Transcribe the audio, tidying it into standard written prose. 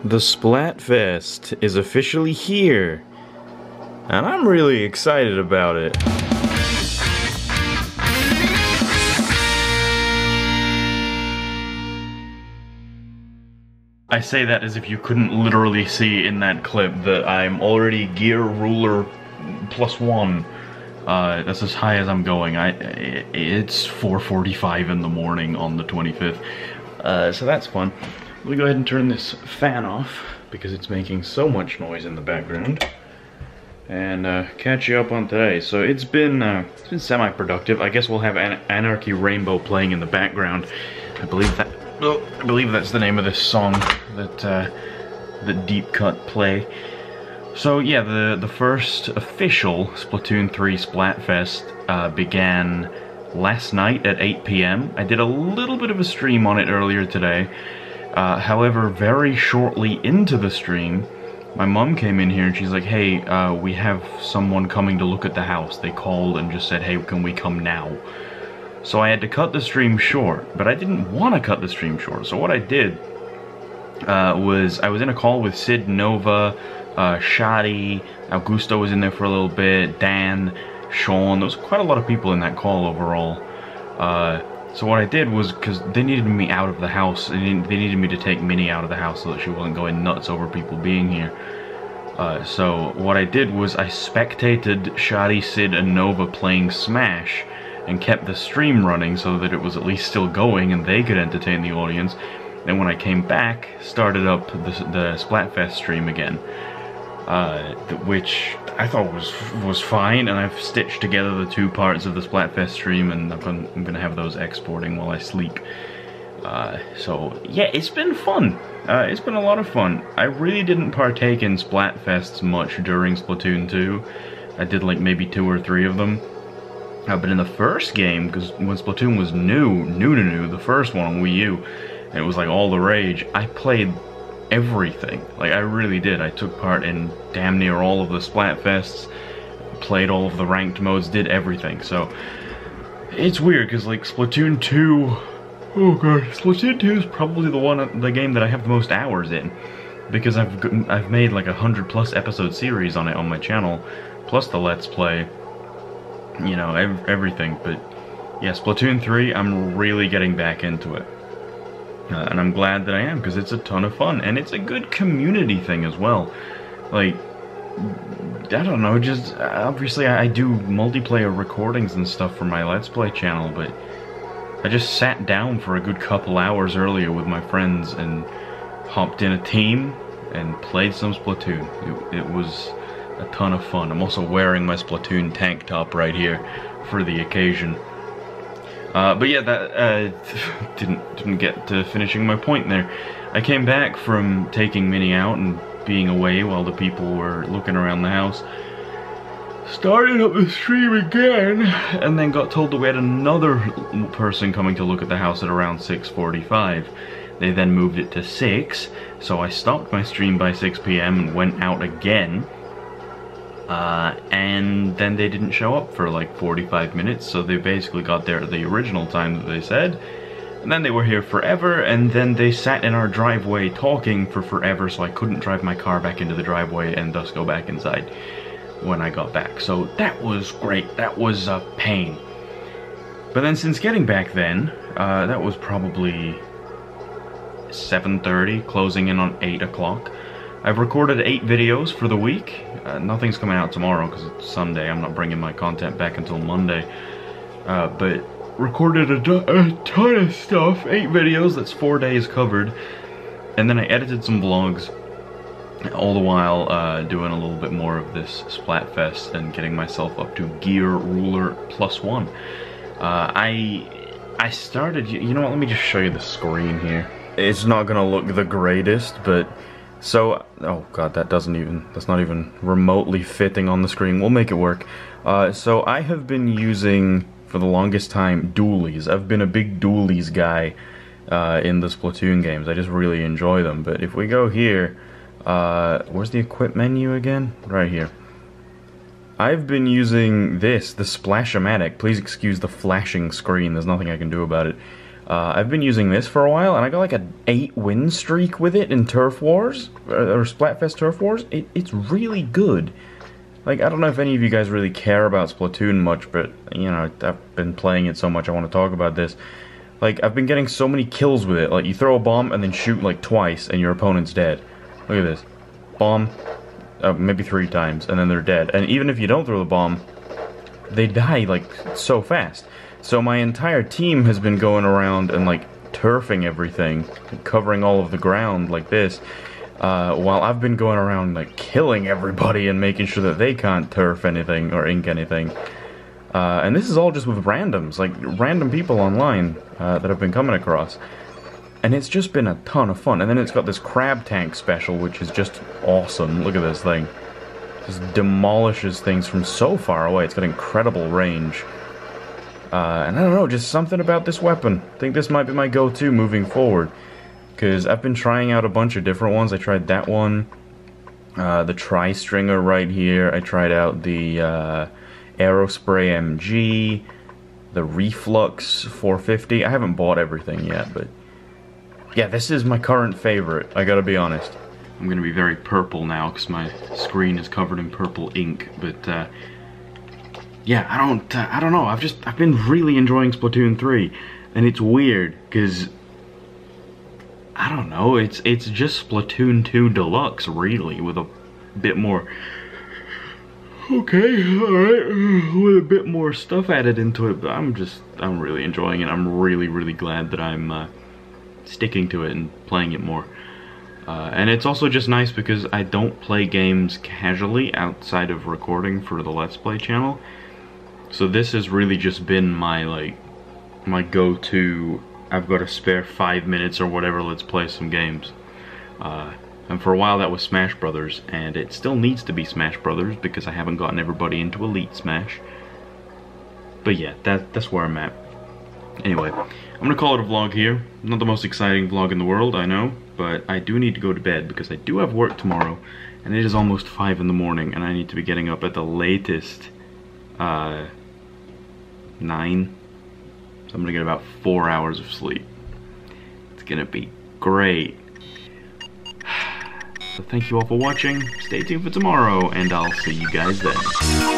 The Splatfest is officially here, and I'm really excited about it. I say that as if you couldn't literally see in that clip that I'm already gear ruler +1. That's as high as I'm going. It's 4:45 in the morning on the 25th, so that's fun. Let me go ahead and turn this fan off because it's making so much noise in the background, and catch you up on today. So it's been semi-productive. I guess we'll have Anarchy Rainbow playing in the background. I believe that's the name of this song that the Deep Cut play. So yeah, the first official Splatoon 3 Splatfest began last night at 8 p.m. I did a little bit of a stream on it earlier today. However, very shortly into the stream, my mom came in here and she's like, hey, we have someone coming to look at the house. They called and just said, hey, can we come now? So I had to cut the stream short, but I didn't want to cut the stream short. So what I did was I was in a call with Sid Nova, Shadi, Augusto was in there for a little bit, Dan, Sean. There was quite a lot of people in that call overall. So what I did was, because they needed me out of the house, and they needed me to take Minnie out of the house so that she wasn't going nuts over people being here. So what I did was I spectated Shadi, Sid, and Nova playing Smash and kept the stream running so that it was at least still going and they could entertain the audience. Then when I came back, started up the Splatfest stream again, which I thought was fine, and I've stitched together the two parts of the Splatfest stream, and I'm gonna have those exporting while I sleep. So yeah, it's been fun. It's been a lot of fun. I really didn't partake in Splatfests much during Splatoon 2. I did like maybe 2 or 3 of them. But in the first game, because when Splatoon was new, the first one on Wii U, and it was like all the rage, I played everything. Like, I really did. I took part in damn near all of the Splatfests, played all of the ranked modes, did everything. So it's weird because, like, Splatoon 2, oh god, Splatoon 2 is probably the game that I have the most hours in, because I've made like 100+ episode series on it on my channel, plus the Let's Play, you know, everything. But yeah, Splatoon 3, I'm really getting back into it. And I'm glad that I am, because it's a ton of fun, and it's a good community thing as well. Like, I don't know, just, obviously I do multiplayer recordings and stuff for my Let's Play channel, but I just sat down for a good couple hours earlier with my friends and hopped in a team and played some Splatoon. It was a ton of fun. I'm also wearing my Splatoon tank top right here for the occasion. But yeah, that didn't get to finishing my point there. I came back from taking Minnie out and being away while the people were looking around the house. Started up the stream again, and then got told that we had another person coming to look at the house at around 6:45. They then moved it to 6, so I stopped my stream by 6 p.m. and went out again. And then they didn't show up for like 45 minutes, so they basically got there at the original time that they said, and then they were here forever, and then they sat in our driveway talking for forever, so I couldn't drive my car back into the driveway and thus go back inside when I got back. So that was great. That was a pain. But then since getting back then, that was probably 7:30, closing in on 8 o'clock. I've recorded 8 videos for the week. Nothing's coming out tomorrow because it's Sunday. I'm not bringing my content back until Monday. But recorded a ton of stuff. 8 videos, that's 4 days covered. And then I edited some vlogs, all the while doing a little bit more of this Splatfest and getting myself up to gear ruler +1. I started, you know what, let me just show you the screen here. It's not gonna look the greatest, but so, oh god, that's not even remotely fitting on the screen. We'll make it work. So I have been using, for the longest time, dualies. I've been a big dualies guy in the Splatoon games. I just really enjoy them. But if we go here, where's the equip menu again? Right here. I've been using this, the splash-O-Matic. Please excuse the flashing screen, there's nothing I can do about it. I've been using this for a while, and I got like an 8-win streak with it in Turf Wars, or Splatfest Turf Wars. It's really good. Like, I don't know if any of you guys really care about Splatoon much, but, you know, I've been playing it so much I want to talk about this. Like, I've been getting so many kills with it. Like, you throw a bomb and then shoot, like, twice, and your opponent's dead. Look at this. Bomb, maybe 3 times, and then they're dead. And even if you don't throw the bomb, they die, like, so fast. So my entire team has been going around and, like, turfing everything, covering all of the ground like this, while I've been going around, like, killing everybody and making sure that they can't turf anything or ink anything. And this is all just with randoms, like, random people online that I've been coming across. And it's just been a ton of fun. And then it's got this crab tank special, which is just awesome. Look at this thing. Just demolishes things from so far away. It's got incredible range. And I don't know, just something about this weapon. I think this might be my go-to moving forward. Because I've been trying out a bunch of different ones. I tried that one, the Tri-Stringer right here. I tried out the Aerospray MG, the Reflux 450. I haven't bought everything yet, but... yeah, this is my current favorite, I gotta be honest. I'm gonna be very purple now, because my screen is covered in purple ink, but, yeah, I don't know, I've been really enjoying Splatoon 3, and it's weird, because, I don't know, it's just Splatoon 2 Deluxe, really, with a bit more, okay, alright, with a bit more stuff added into it, but I'm really enjoying it. I'm really, really glad that I'm, sticking to it and playing it more. And it's also just nice because I don't play games casually outside of recording for the Let's Play channel. So this has really just been my, like, my go-to, I've got a spare 5 minutes or whatever, let's play some games. And for a while that was Smash Brothers, and it still needs to be Smash Brothers because I haven't gotten everybody into Elite Smash. But yeah, that's where I'm at. Anyway, I'm gonna call it a vlog here. Not the most exciting vlog in the world, I know, but I do need to go to bed because I do have work tomorrow, and it is almost 5 in the morning, and I need to be getting up at the latest 9. So I'm gonna get about 4 hours of sleep. It's gonna be great. So thank you all for watching. Stay tuned for tomorrow, and I'll see you guys then.